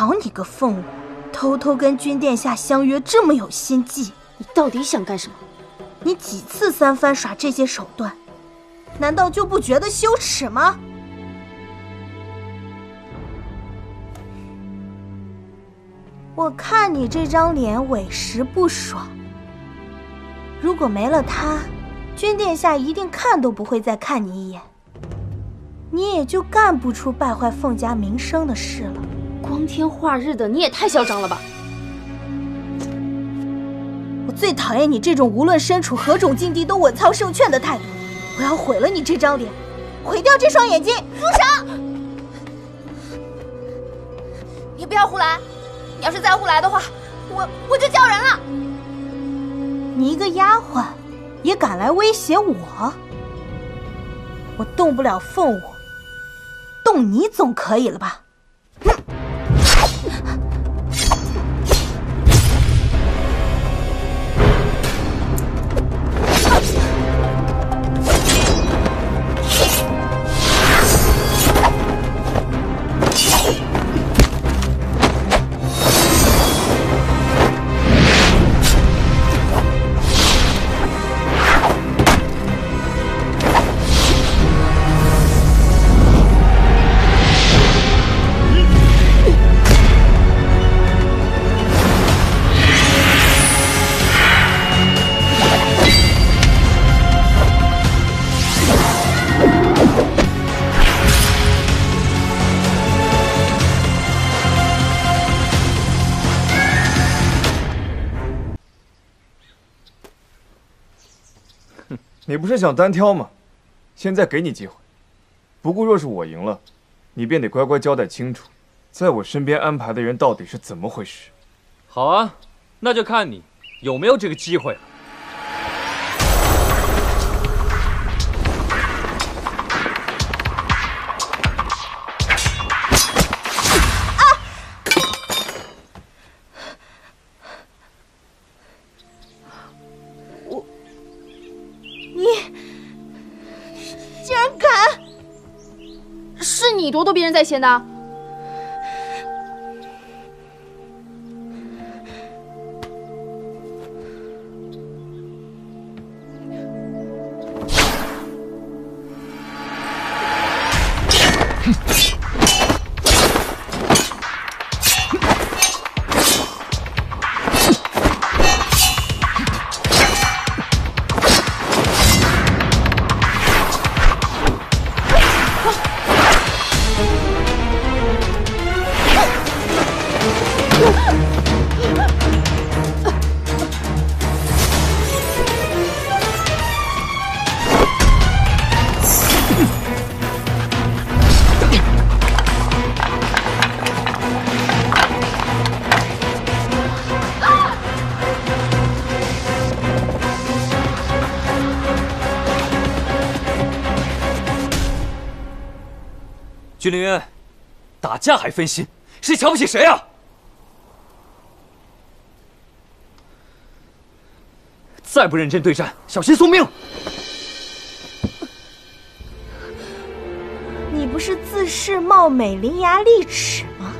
好你个凤舞，偷偷跟君殿下相约，这么有心计，你到底想干什么？你几次三番耍这些手段，难道就不觉得羞耻吗？我看你这张脸委实不爽。如果没了他，君殿下一定看都不会再看你一眼。 你也就干不出败坏凤家名声的事了。光天化日的，你也太嚣张了吧！我最讨厌你这种无论身处何种境地都稳操胜券的态度。我要毁了你这张脸，毁掉这双眼睛！住手！你不要胡来！你要是再胡来的话，我就叫人了！你一个丫鬟，也敢来威胁我？我动不了凤舞。 动你总可以了吧？哼！你不是想单挑吗？现在给你机会。不过若是我赢了，你便得乖乖交代清楚，在我身边安排的人到底是怎么回事。好啊，那就看你有没有这个机会了。啊！我。 竟然敢！是你咄咄逼人在先的。君临渊，打架还分心，谁瞧不起谁啊？再不认真对战，小心送命！你不是自恃貌美、伶牙俐齿吗？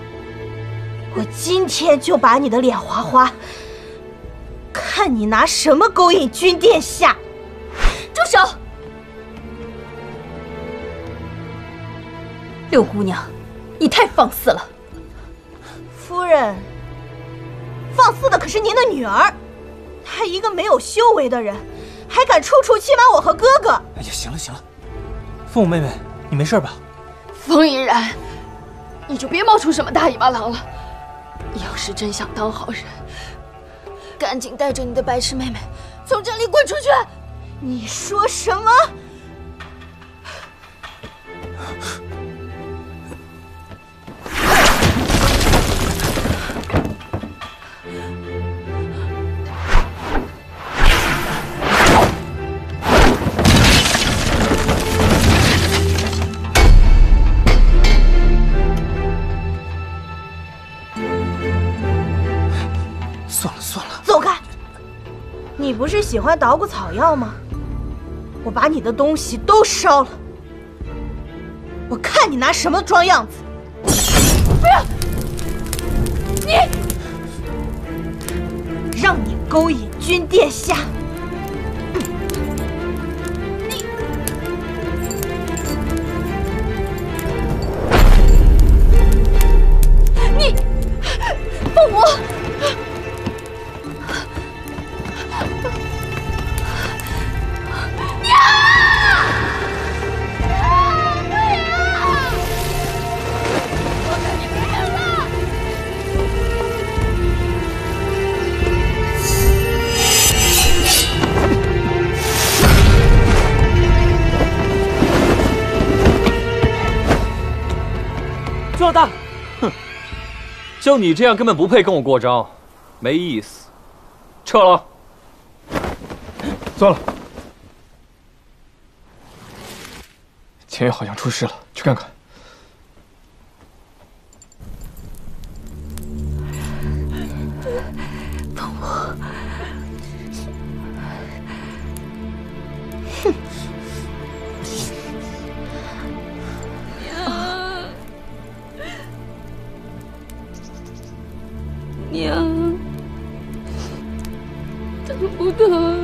我今天就把你的脸划花，看你拿什么勾引君殿下！住手！ 六姑娘，你太放肆了！夫人，放肆的可是您的女儿，她一个没有修为的人，还敢处处欺瞒我和哥哥！哎呀，行了行了，凤舞妹妹，你没事吧？风依然，你就别冒出什么大尾巴狼了。你要是真想当好人，赶紧带着你的白痴妹妹从这里滚出去！你说什么？ 你不是喜欢捣鼓草药吗？我把你的东西都烧了，我看你拿什么装样子！不要！你，让你勾引君殿下。 朱老大，哼，就你这样根本不配跟我过招，没意思，撤了。算了，秦月好像出事了，去看看。凤舞，哼。 娘，疼不疼？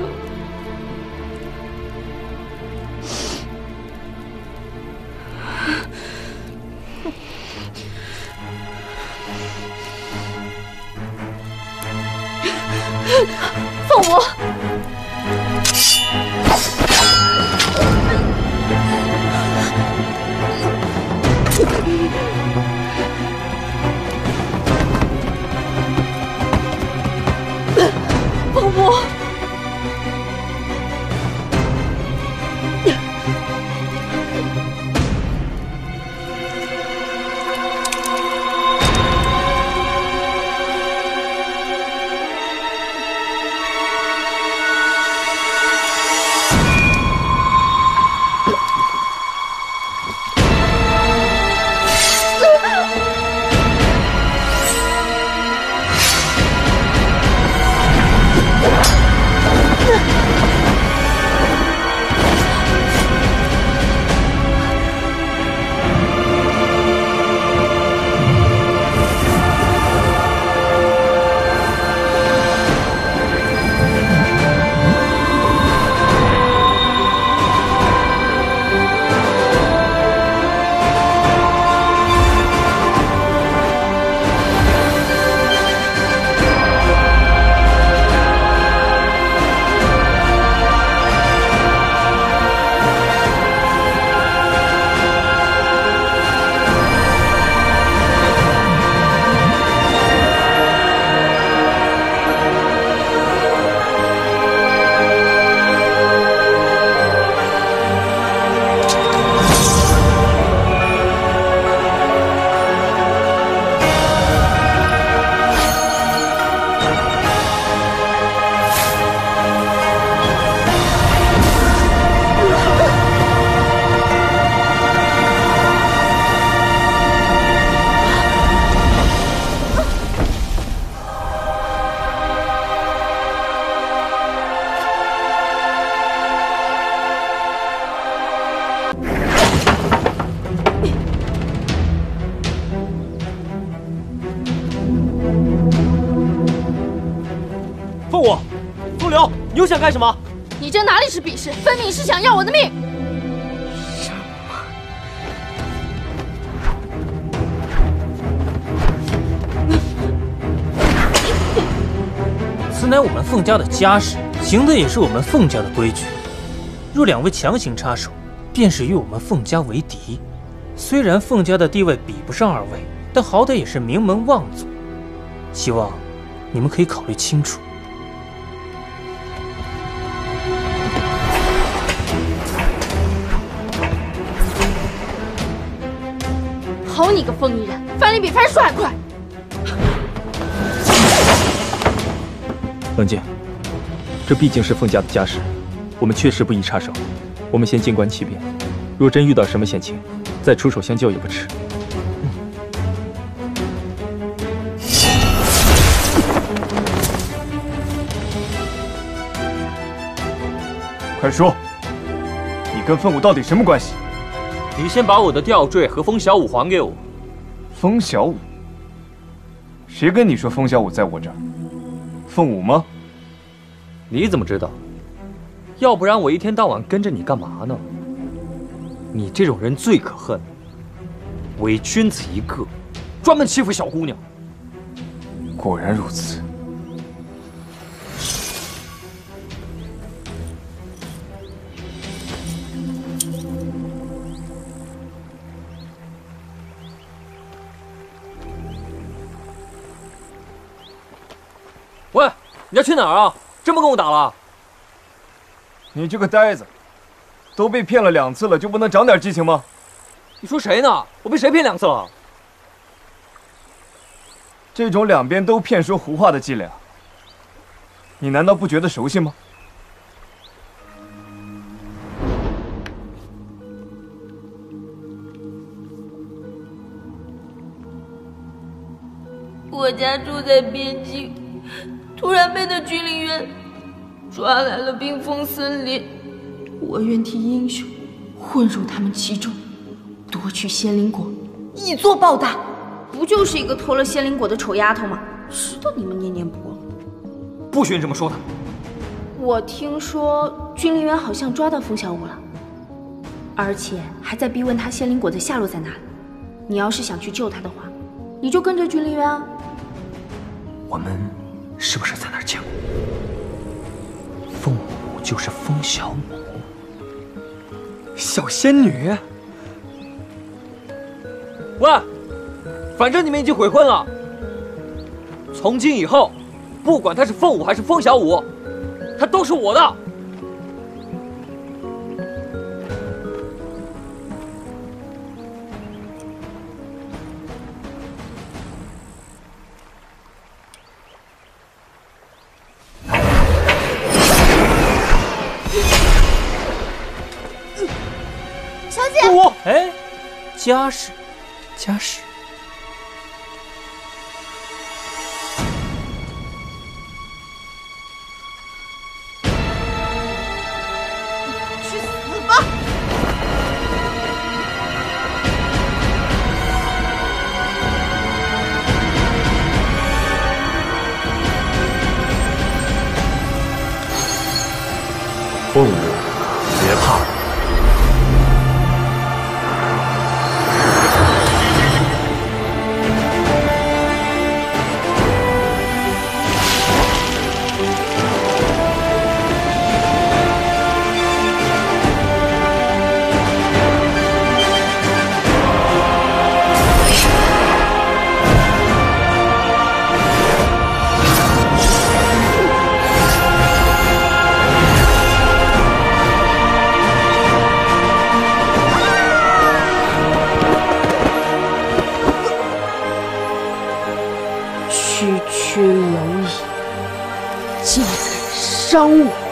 凤舞，你想干什么？你这哪里是鄙视，分明是想要我的命！什么？此乃我们凤家的家事，行的也是我们凤家的规矩。若两位强行插手，便是与我们凤家为敌。虽然凤家的地位比不上二位，但好歹也是名门望族，希望你们可以考虑清楚。 好你个凤衣人，翻脸比翻书还快！冷静，这毕竟是凤家的家事，我们确实不宜插手。我们先静观其变，若真遇到什么险情，再出手相救也不迟。 快说，你跟凤舞到底什么关系？你先把我的吊坠和风小舞还给我。风小舞，谁跟你说凤小五在我这儿？凤舞吗？你怎么知道？要不然我一天到晚跟着你干嘛呢？你这种人最可恨，伪君子一个，专门欺负小姑娘。果然如此。 喂，你要去哪儿啊？真不跟我打了？你这个呆子，都被骗了2次了，就不能长点激情吗？你说谁呢？我被谁骗2次了？这种两边都骗说胡话的伎俩，你难道不觉得熟悉吗？我家住在边境。 突然被那军令院抓来了冰封森林，我愿替英雄混入他们其中，夺取仙灵果，以作报答。不就是一个偷了仙灵果的丑丫头吗？知道你们念念不忘。不许你这么说她。我听说军令院好像抓到风小五了，而且还在逼问他仙灵果的下落在哪里。你要是想去救他的话，你就跟着军令院啊。我们。 是不是在那儿见过？凤舞就是风小舞，小仙女。喂，反正你们已经悔婚了，从今以后，不管她是凤舞还是风小舞，她都是我的。家事，家事。去死吧！凤舞，别怕。 屈屈蝼蚁，竟敢伤我！